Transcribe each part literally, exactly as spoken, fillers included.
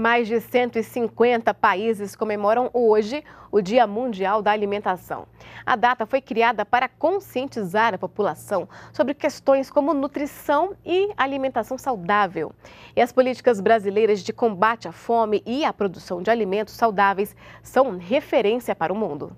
Mais de cento e cinquenta países comemoram hoje o Dia Mundial da Alimentação. A data foi criada para conscientizar a população sobre questões como nutrição e alimentação saudável. E as políticas brasileiras de combate à fome e à produção de alimentos saudáveis são referência para o mundo.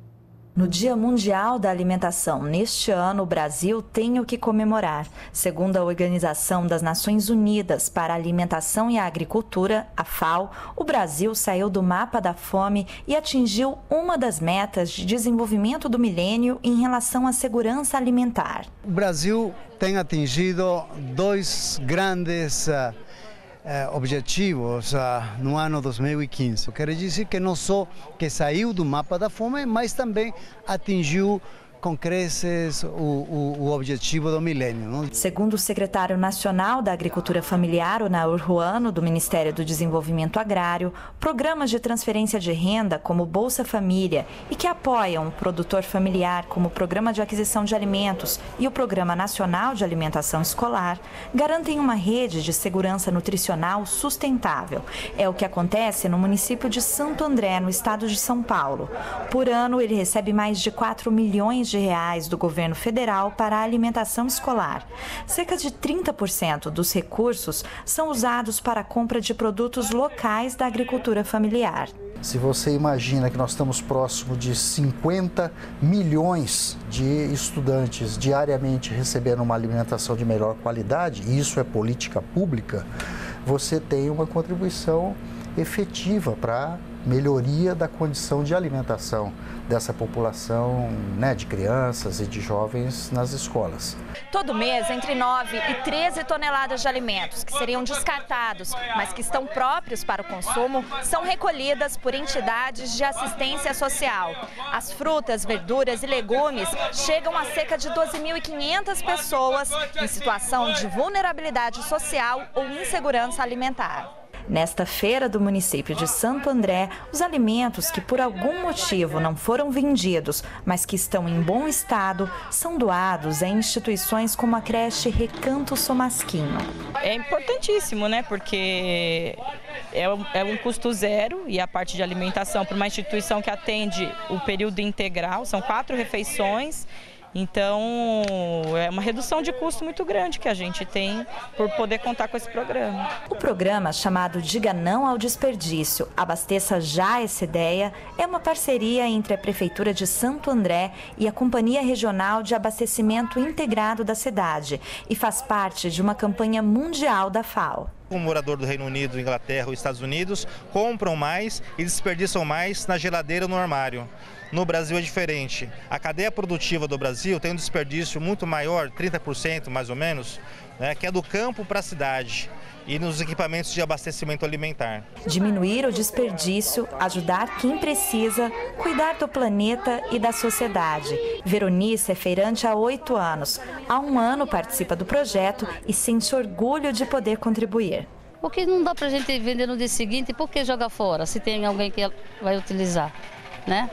No Dia Mundial da Alimentação, neste ano, o Brasil tem o que comemorar. Segundo a Organização das Nações Unidas para a Alimentação e a Agricultura, a FAO, o Brasil saiu do mapa da fome e atingiu uma das metas de desenvolvimento do milênio em relação à segurança alimentar. O Brasil tem atingido dois grandes uh, objetivos uh, no ano dois mil e quinze. Eu quero dizer que não só que saiu do mapa da fome, mas também atingiu com creces o, o, o objetivo do milênio, não? Segundo o secretário nacional da Agricultura Familiar, Onaur Juano, do Ministério do Desenvolvimento Agrário, programas de transferência de renda como Bolsa Família e que apoiam o produtor familiar como o Programa de Aquisição de Alimentos e o Programa Nacional de Alimentação Escolar garantem uma rede de segurança nutricional sustentável. É o que acontece no município de Santo André, no estado de São Paulo. Por ano, ele recebe mais de quatro milhões de de reais do governo federal para a alimentação escolar. Cerca de trinta por cento dos recursos são usados para a compra de produtos locais da agricultura familiar. Se você imagina que nós estamos próximo de cinquenta milhões de estudantes diariamente recebendo uma alimentação de melhor qualidade, e isso é política pública, você tem uma contribuição efetiva para melhoria da condição de alimentação dessa população, né, de crianças e de jovens nas escolas. Todo mês, entre nove e treze toneladas de alimentos que seriam descartados, mas que estão próprios para o consumo, são recolhidas por entidades de assistência social. As frutas, verduras e legumes chegam a cerca de doze mil e quinhentas pessoas em situação de vulnerabilidade social ou insegurança alimentar. Nesta feira do município de Santo André, os alimentos que por algum motivo não foram vendidos, mas que estão em bom estado, são doados a instituições como a creche Recanto Somasquinho. É importantíssimo, né? Porque é um, é um custo zero, e a parte de alimentação para uma instituição que atende o período integral, são quatro refeições. Então, é uma redução de custo muito grande que a gente tem por poder contar com esse programa. O programa, chamado Diga Não ao Desperdício, abasteça já essa ideia, é uma parceria entre a Prefeitura de Santo André e a Companhia Regional de Abastecimento Integrado da cidade e faz parte de uma campanha mundial da FAO. Um morador do Reino Unido, Inglaterra ou Estados Unidos compram mais e desperdiçam mais na geladeira ou no armário. No Brasil é diferente. A cadeia produtiva do Brasil tem um desperdício muito maior, trinta por cento mais ou menos, né, que é do campo para a cidade e nos equipamentos de abastecimento alimentar. Diminuir o desperdício, ajudar quem precisa, cuidar do planeta e da sociedade. Veronice é feirante há oito anos. Há um ano participa do projeto e sente orgulho de poder contribuir. Porque não dá para a gente vender no dia seguinte, por que jogar fora se tem alguém que vai utilizar, né?